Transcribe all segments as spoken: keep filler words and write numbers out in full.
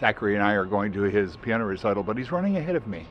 Zachary and I are going to his piano recital, but he's running ahead of me.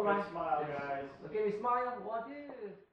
All right. Smile, guys. Okay, we smile. What is?